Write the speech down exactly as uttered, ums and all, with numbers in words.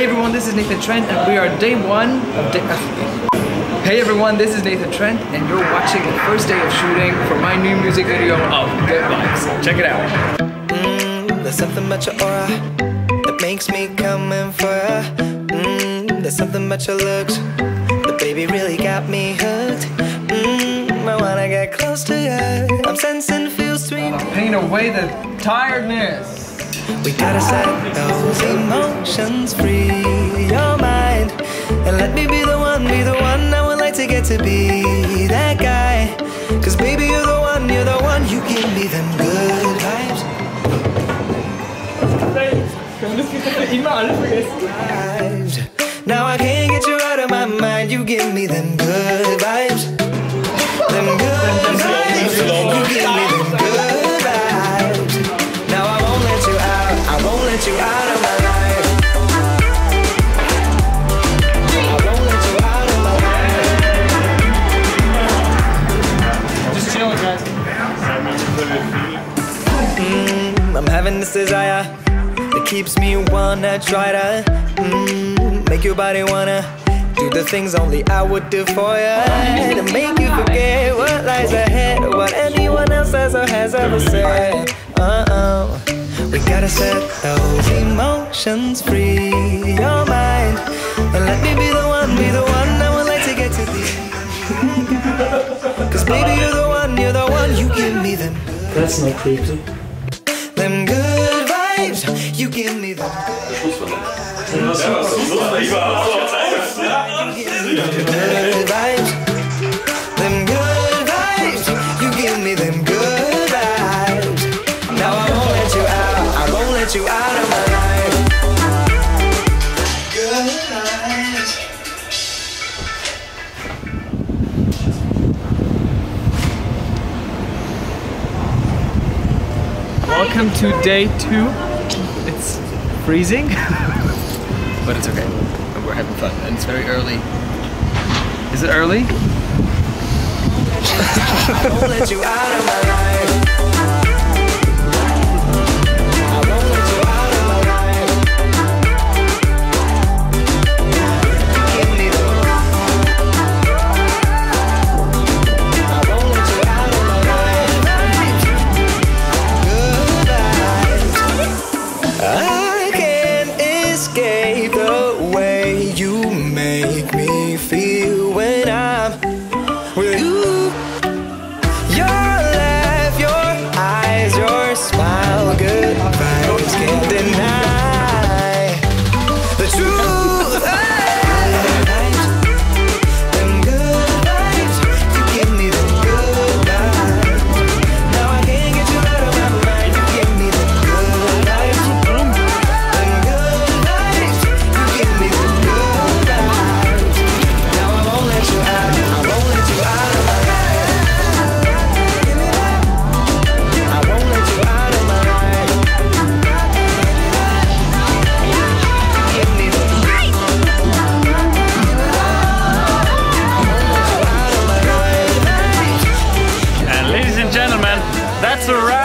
Hey everyone, this is Nathan Trent and we are day one of day... Hey everyone, this is Nathan Trent and you're watching the first day of shooting for my new music video of Good Vibes. Check it out. Mm, there's something about your aura that makes me come in for ya. Mm, there's something about your looks that baby really got me hooked. Mm, I wanna get close to ya. I'm sensing feels sweet. Uh, paint away the tiredness. We gotta set those emotions free, your mind, and let me be the one, be the one I would like to get to be, that guy. Cause baby you're the one, you're the one, you give me them good vibes. Now I can't get you out of my mind, you give me them good vibes. Them good vibes, you give me them good vibes. Now I won't let you out. I won't let you out of my life. I won't let you out of my life. Just chilling, guys. Mm, I'm having this desire that keeps me wanna try to mm, make your body wanna do the things only I would do for you, to make you forget what lies ahead, what anyone else has or has ever said. Uh-oh. We gotta set those emotions free, your mind, and let me be the one, be the one I would like to get to be. Cause baby you're the one, you're the one, you give me them. That's not creepy. Them good vibes, you give me them. Good vibes. Them good vibes, you give me them good vibes. Now I won't let you out. I won't let you out of my life. Good night. Welcome to day two. It's freezing, but it's okay. We're having fun and it's very early. Is it early? I won't let you out of my life. That's a wrap.